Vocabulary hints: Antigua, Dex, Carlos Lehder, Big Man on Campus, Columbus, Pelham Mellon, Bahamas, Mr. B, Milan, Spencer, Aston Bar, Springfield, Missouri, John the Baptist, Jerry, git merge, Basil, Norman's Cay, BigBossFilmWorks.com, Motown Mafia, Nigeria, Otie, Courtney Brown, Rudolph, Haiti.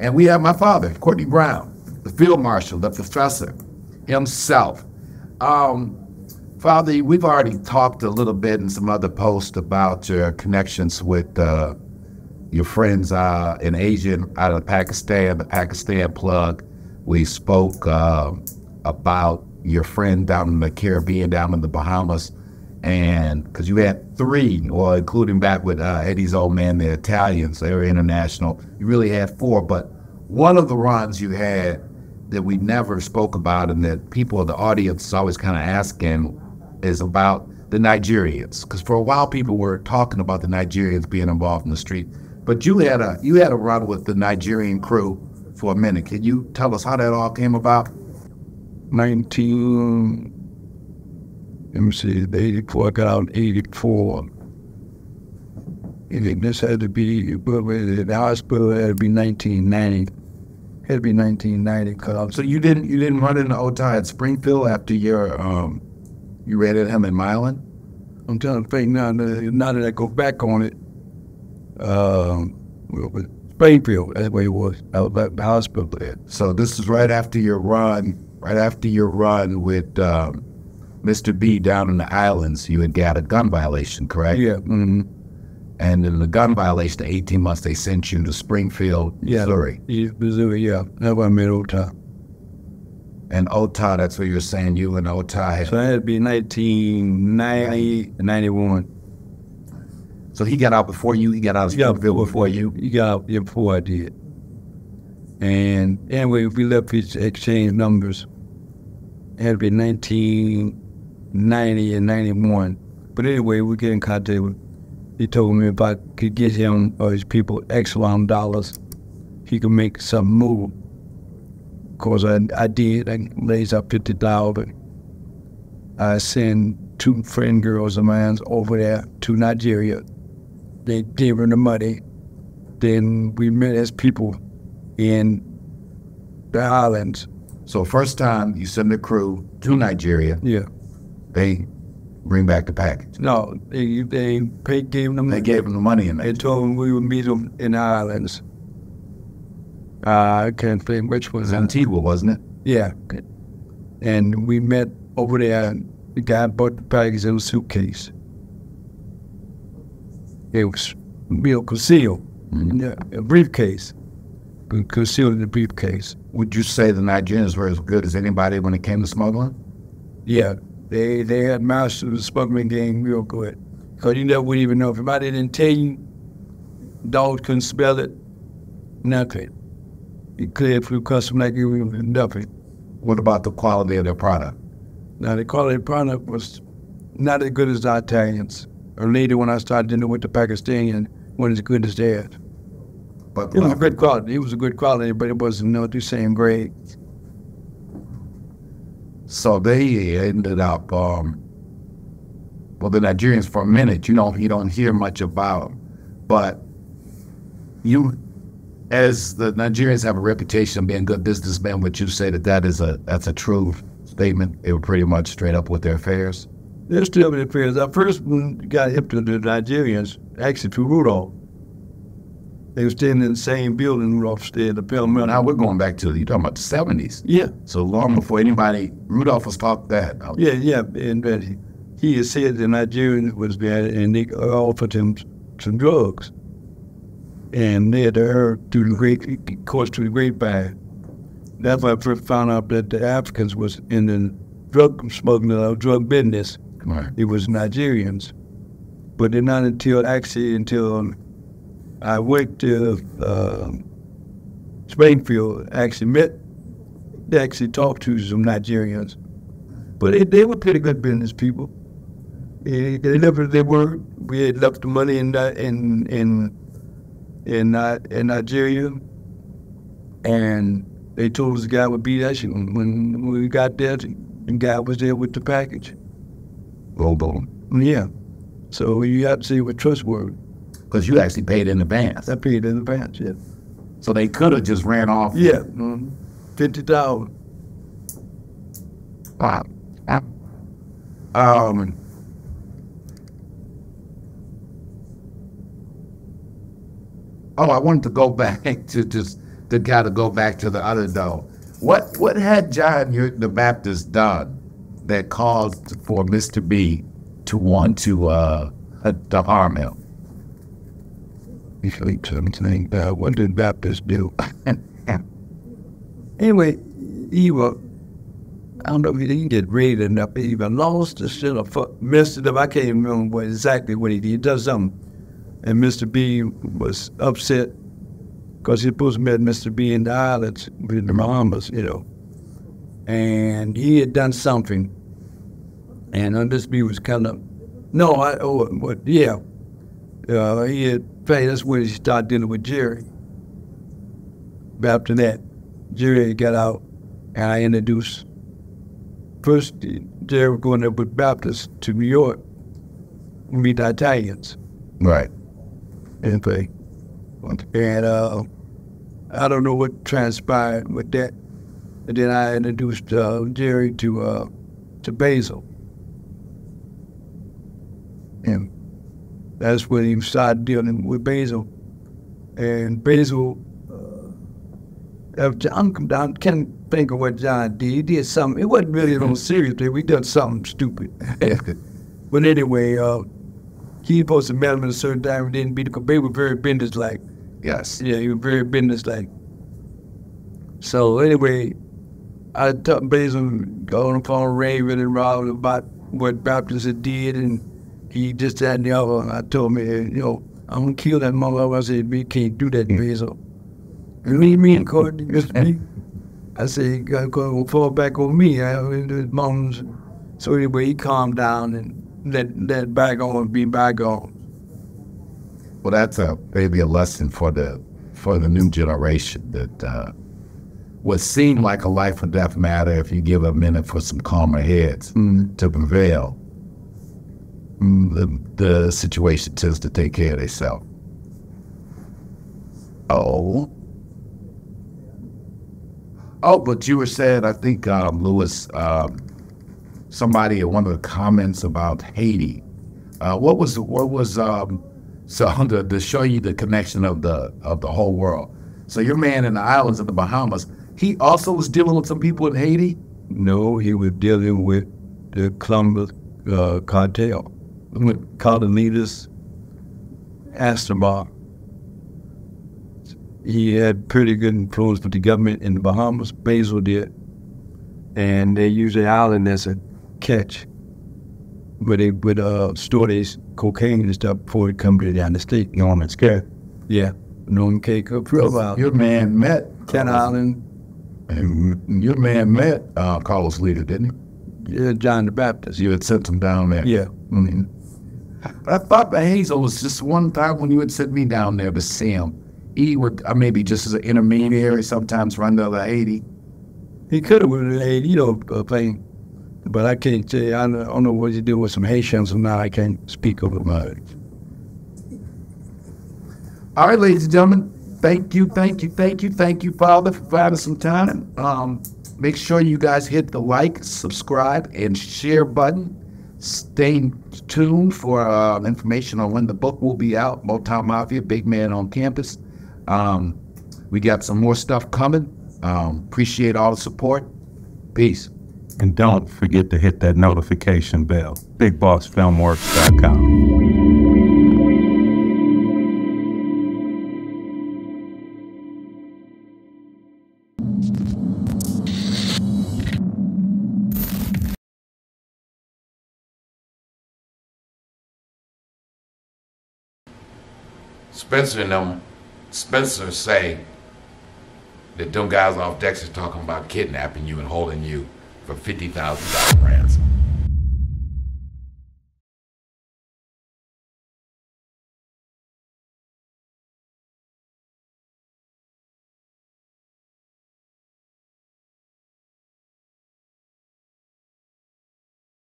And we have my father, Courtney Brown, the field marshal, the professor himself. Father, we've already talked a little bit in some other posts about your connections with your friends in Asia, out of Pakistan, the Pakistan plug. We spoke about your friend down in the Caribbean, down in the Bahamas, and because you had three, or including back with Eddie's old man, the Italians, they were international. You really had four, but one of the runs you had that we never spoke about and that people in the audience is always kind of asking is about the Nigerians. Because for a while people were talking about the Nigerians being involved in the street, but you had a run with the Nigerian crew for a minute. Can you tell us how that all came about? 84. And this had to be, the hospital had to be 1990. It'd be 1990 club. So you didn't run into Otie at Springfield after your you ran at him in Milan? I'm trying to think now that I go back on it. Springfield, that's where it was. I was at the hospital there. So this is right after your run with Mr. B down in the islands. You had got a gun violation, correct? Yeah. Mm-hmm. And in the gun violation, 18 months, they sent you to Springfield, Missouri. Yeah, Missouri, yeah. That's where I met Otie. And Otie, that's what you were saying, you and Otie. So that would be 1990, 91. So he got out before you? He got out of Springfield before you? He got out before I did. And anyway, we left his exchange numbers. It had to be 1990 and 91. But anyway, we get in contact with. He told me if I could get him or his people X amount of dollars, he could make some move. Of course, I did. I raised up $50,000. I sent two friend girls of mine over there to Nigeria. They gave her the money. Then we met as people in the islands. So first time you send the crew to Nigeria. Yeah. They bring back the package. No, they gave them the money and they told them we would meet them in the islands. I can't think which was Antigua, wasn't it? Yeah. And we met over there, and the guy bought the package in a suitcase. It was concealed, a briefcase. Concealed in the briefcase. Would you say the Nigerians were as good as anybody when it came to smuggling? Yeah. They had mastered the smuggling game real good. Because you never would even know. If somebody didn't tell you, dogs couldn't spell it, nothing. It cleared through custom like it was nothing. What about the quality of their product? Now, the quality of the product was not as good as the Italians. Or later when I started dealing with the Pakistani, wasn't as good as theirs. But it was a good quality. It was a good quality, but it wasn't the same grade. So they ended up, well, the Nigerians for a minute, you don't hear much about them, but as the Nigerians have a reputation of being good businessmen, would you say that's a true statement? They were pretty much straight up with their affairs? They're still with their affairs. I first got hip to the Nigerians, actually to Rudolph. They were staying in the same building, Rudolph stayed in the Pelham Mellon. Now we're going back to, you're talking about the 70s. Yeah. So long before anybody, Rudolph was taught that. Yeah. And he had said the Nigerian was bad, and they offered him some drugs. And they had heard through the grapevine. That's why I first found out that the Africans was in the drug smuggling or drug business. Right. It was Nigerians. But they're not until I went to Springfield, actually talked to some Nigerians. But they were pretty good business people. They lived where they were. We had left the money in Nigeria. And they told us the guy would beat us. When we got there, the guy was there with the package. Robo. Yeah. So you have to say we're trustworthy. Because you actually paid in advance. I paid in advance, yeah. So they could have just ran off. Yeah, $50,000. spot. Oh, I wanted to go back to just to kind of go back to the other though. What had John the Baptist done that caused for Mr. B to want to harm him? He sleeps something. What did Baptist do? Anyway, he was, I don't know if he didn't get raided up, he even lost a shit or missed it up. I can't remember exactly what he did. He does something. And Mr. B was upset because he supposed to met Mr. B in the islands with the Bahamas, you know. And he had done something. And Mr. B was kind of, he had, that's when he started dealing with Jerry. But after that, Jerry got out and I introduced. First, Jerry was going up with Baptist to New York to meet the Italians. Right. And I don't know what transpired with that. And then I introduced Jerry to Basil. And that's when he started dealing with Basil. And Basil, if John come down, I can't think of what John did. He did something. It wasn't really no serious thing. We did something stupid. But anyway, he supposed to met him at a certain time and didn't beat him because they were very business-like. Yes. Yeah, he was very business-like. So anyway, I talked Basil, got on the phone, raving and robbing about what Baptist had did, and he just that and the other. And I told me, you know, I'm going to kill that mother. I said, we can't do that, Basil. You leave me in court, I said, God, will fall back on me. I his mom's. So anyway, he calmed down and let bygone be bygone. Well, that's maybe a lesson for the new generation that what seemed like a life or death matter, if you give a minute for some calmer heads to prevail, the situation tends to take care of itself. Oh, but you were saying, I think Lewis. Somebody in one of the comments about Haiti. So to show you the connection of the whole world. So your man in the islands of the Bahamas, he also was dealing with some people in Haiti? No, he was dealing with the Columbus cartel, with Carlos Lehder's Aston Bar. He had pretty good influence with the government in the Bahamas. Basil did, and they use the island as a catch, where they would store this cocaine and stuff before it come down the state. Norman's Cay. Yeah, Norman's Cay. Your man met Cat Island. And your man met Carlos Lehder, didn't he? Yeah, John the Baptist. You had sent him down there. Yeah. I thought that Hazel was just one time when you had sent me down there to see him. He would maybe just as an intermediary, sometimes run to the Haiti. He could have been an Haiti, you know, thing, but I can't tell you. I don't know what you do with some Haitians, and now I can't speak over much. All right, ladies and gentlemen, thank you, Father, for providing some time. Make sure you guys hit the like, subscribe, and share button. Stay tuned for information on when the book will be out, Motown Mafia, Big Man on Campus. We got some more stuff coming. Appreciate all the support. Peace. And don't forget to hit that notification bell. BigBossFilmWorks.com. Spencer and them. Spencer say that them guys off Dex is talking about kidnapping you and holding you for $50,000 ransom.